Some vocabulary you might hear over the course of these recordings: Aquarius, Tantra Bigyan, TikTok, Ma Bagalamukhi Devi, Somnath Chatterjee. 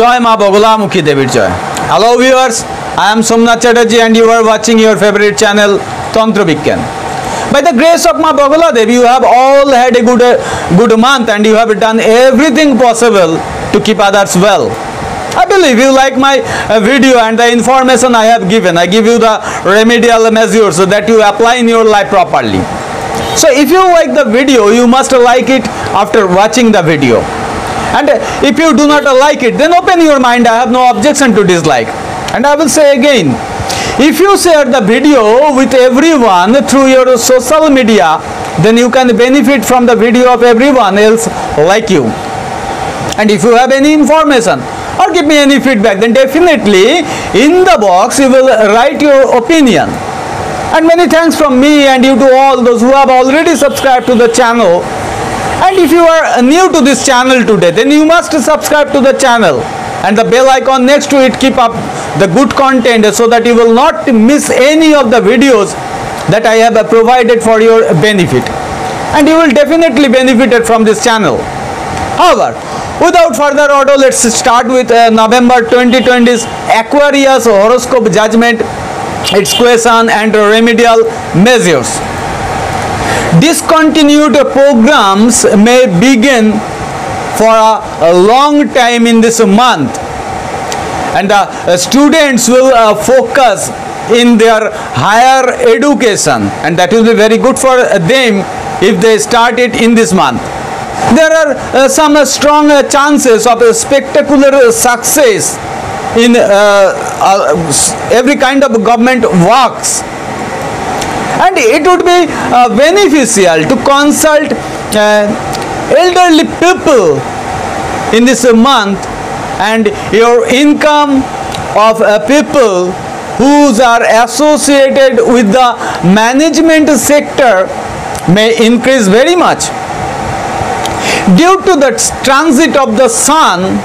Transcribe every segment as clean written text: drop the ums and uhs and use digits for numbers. Joy Ma Bagalamukhi Devi Joy. Hello viewers, I am Somnath Chatterjee and you are watching your favorite channel Tantra Bigyan. By the grace of Ma Bagalamukhi Devi, you have all had a good month and you have done everything possible to keep others well. I believe you like my video and the information I have given. I give you the remedial measures so that you apply in your life properly. So if you like the video, you must like it after watching the video. And if you do not like it, then open your mind. I have no objection to dislike. And I will say again, if you share the video with everyone through your social media, then you can benefit from the video of everyone else like you. And if you have any information or give me any feedback, then definitely in the box you will write your opinion. And many thanks from me and you to all those who have already subscribed to the channel. And if you are new to this channel today, then you must subscribe to the channel and the bell icon next to it. Keep up the good content so that you will not miss any of the videos that I have provided for your benefit, and you will definitely benefit from this channel. However, without further ado, let's start with November 2020's Aquarius horoscope judgment, its question and remedial measures. Discontinued programs may begin for a long time in this month, and the students will focus in their higher education, and that will be very good for them if they start it in this month. There are some strong chances of a spectacular success in every kind of government works, and it would be beneficial to consult elderly people in this month, and your income of people who are associated with the management sector may increase very much. Due to the transit of the sun,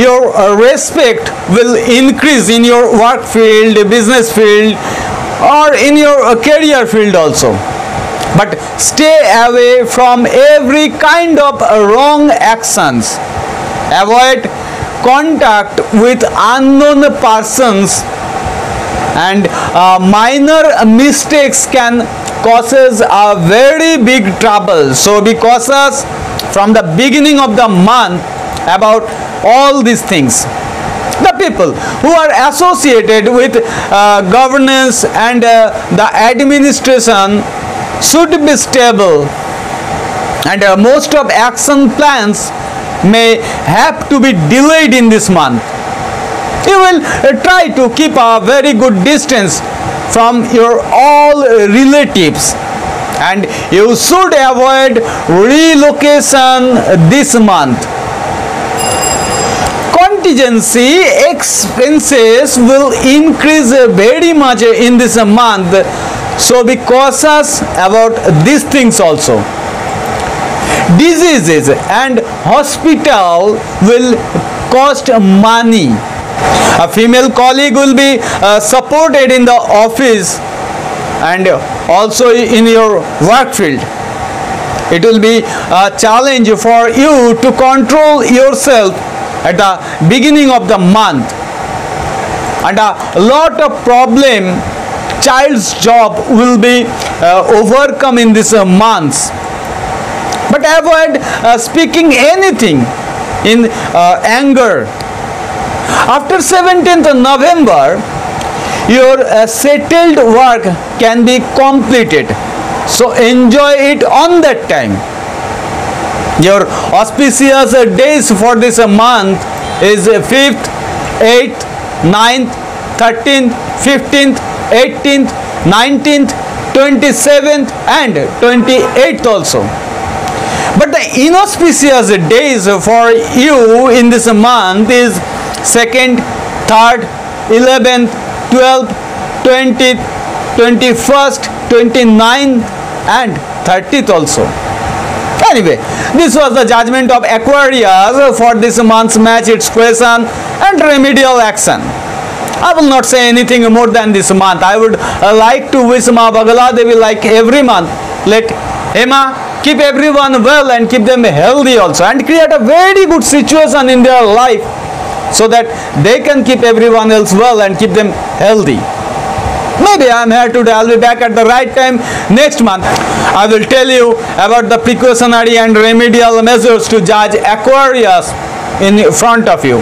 your respect will increase in your work field, business field, or in your career field also. But stay away from every kind of wrong actions. Avoid contact with unknown persons, and minor mistakes can causes a very big trouble. So be cautious from the beginning of the month about all these things. The people who are associated with governance and the administration should be stable, and most of action plans may have to be delayed in this month. You will try to keep a very good distance from your all relatives, and you should avoid relocation this month. Contingency expenses will increase very much in this month, so be cautious about these things also. Diseases and hospital will cost money. A female colleague will be supported in the office and also in your work field. It will be a challenge for you to control yourself at the beginning of the month, and a lot of problem child's job will be overcome in this month. But avoid speaking anything in anger. After 17th November, your settled work can be completed, so enjoy it on that time. Your auspicious days for this month is 5th, 8th, 9th, 13th, 15th, 18th, 19th, 27th and 28th also. But the inauspicious days for you in this month is 2nd, 3rd, 11th, 12th, 20th, 21st, 29th and 30th also. Anyway, this was the judgment of Aquarius for this month's match, its question and remedial action. I will not say anything more than this month. I would like to wish Ma Bagalamukhi Devi, like every month, let Emma keep everyone well and keep them healthy also, and create a very good situation in their life so that they can keep everyone else well and keep them healthy. Maybe I am here today. I will be back at the right time next month. I will tell you about the precautionary and remedial measures to judge Aquarius in front of you.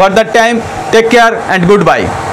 For that time, take care and goodbye.